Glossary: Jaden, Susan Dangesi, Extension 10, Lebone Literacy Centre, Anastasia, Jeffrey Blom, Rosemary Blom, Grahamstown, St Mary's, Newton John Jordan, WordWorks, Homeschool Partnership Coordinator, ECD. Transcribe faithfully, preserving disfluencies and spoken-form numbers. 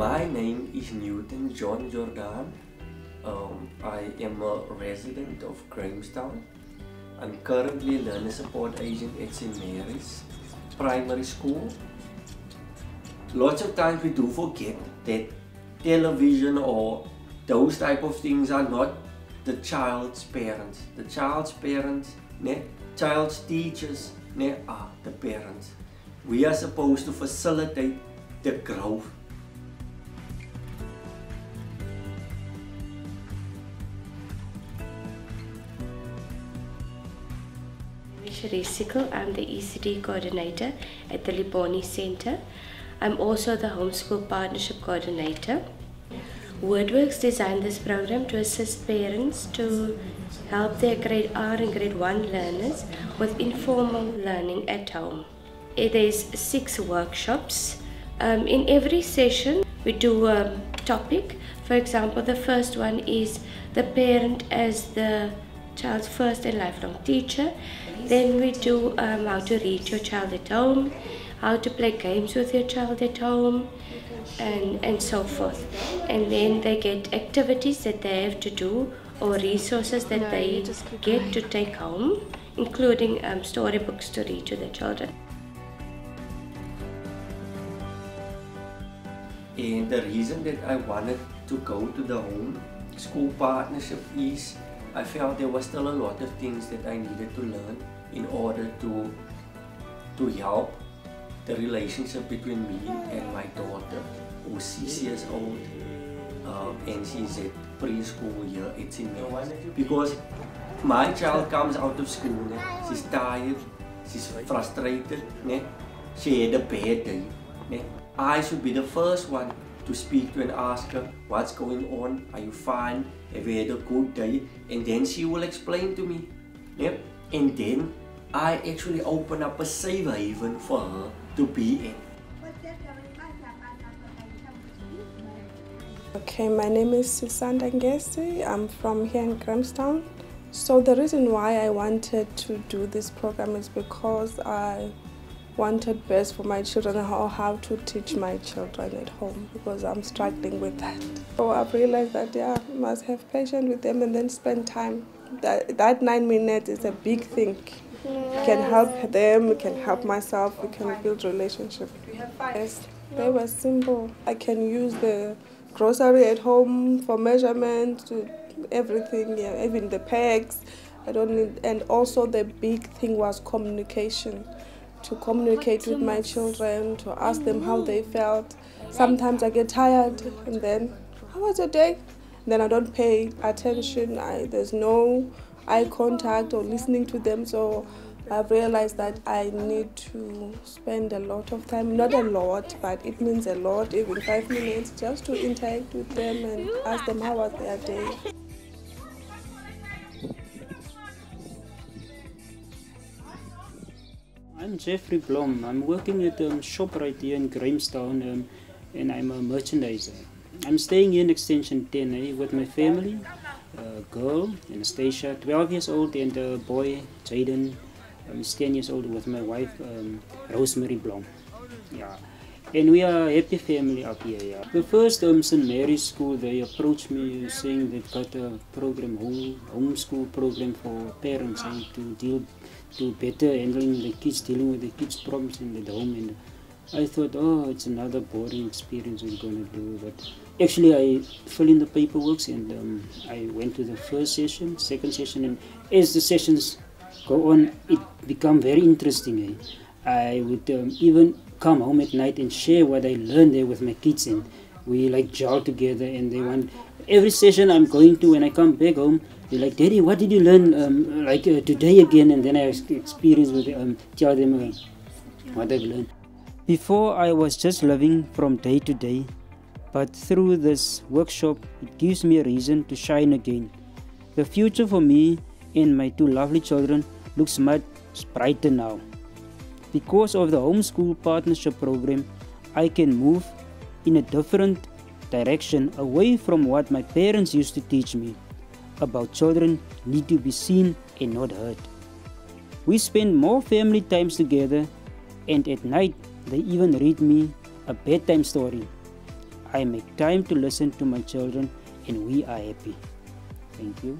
My name is Newton John Jordan. Um, I am a resident of Grahamstown. I'm currently a learner support agent at St Mary's Primary School. Lots of times we do forget that television or those type of things are not the child's parents. The child's parents, ne, child's teachers ne, are the parents. We are supposed to facilitate the growth. I'm the E C D coordinator at the Lebone Centre. I'm also the Homeschool Partnership Coordinator. WordWorks designed this program to assist parents to help their grade R and grade one learners with informal learning at home. There's six workshops. Um, in every session we do a topic. For example, the first one is the parent as the child's first and lifelong teacher. Then we do um, how to read your child at home, how to play games with your child at home, and, and so forth. And then they get activities that they have to do or resources that no, they get going. to take home, including um, storybooks to read to their children. And the reason that I wanted to go to the home school partnership is I felt there was still a lot of things that I needed to learn in order to, to help the relationship between me and my daughter, who's six years old um, and she's at preschool here at St Mary's. Because my child comes out of school, ne? She's tired, she's frustrated, ne? She had a bad day. Ne? I should be the first one to speak to and ask her, what's going on, are you fine, have you had a good day, and then she will explain to me. Yep. And then I actually open up a safe haven for her to be in. Okay, my name is Susan Dangesi, I'm from here in Grahamstown. So the reason why I wanted to do this program is because I wanted best for my children, or how to teach my children at home, because I'm struggling with that. So I've realized that, yeah, I must have patience with them and then spend time. That, that nine minutes is a big thing. You can help them, you can help myself, you can build relationship. Yes, they were simple. I can use the grocery at home for measurement, everything, yeah, even the pegs. I don't need, and also the big thing was communication. To communicate with my children, to ask them how they felt. Sometimes I get tired and then, how was your day? And then I don't pay attention, I, there's no eye contact or listening to them, so I've realized that I need to spend a lot of time, not a lot, but it means a lot, even five minutes, just to interact with them and ask them how was their day. I'm Jeffrey Blom. I'm working at a shop right here in Grahamstown, um, and I'm a merchandiser. I'm staying here in Extension ten eh, with my family, a girl, Anastasia, twelve years old, and a boy, Jaden, um, ten years old, with my wife, um, Rosemary Blom. Yeah. And we are a happy family up here. Yeah. The first um, St Mary's School, they approached me saying they've got a program, home, homeschool program for parents eh, to deal to better handling the kids, dealing with the kids' problems in the home. And I thought, oh, it's another boring experience we're going to do. But actually, I filled in the paperwork and um, I went to the first session, second session, and as the sessions go on, it become very interesting. Eh? I would um, even come home at night and share what I learned there with my kids, and we like jog together, and they want, every session I'm going to, when I come back home, they're like, Daddy, what did you learn um, like uh, today again? And then I experience with um, tell them uh, what I've learned. Before, I was just living from day to day, but through this workshop, it gives me a reason to shine again. The future for me and my two lovely children looks much brighter now. Because of the Homeschool Partnership Program, I can move in a different direction away from what my parents used to teach me about children need to be seen and not heard. We spend more family times together, and at night they even read me a bedtime story. I make time to listen to my children and we are happy. Thank you.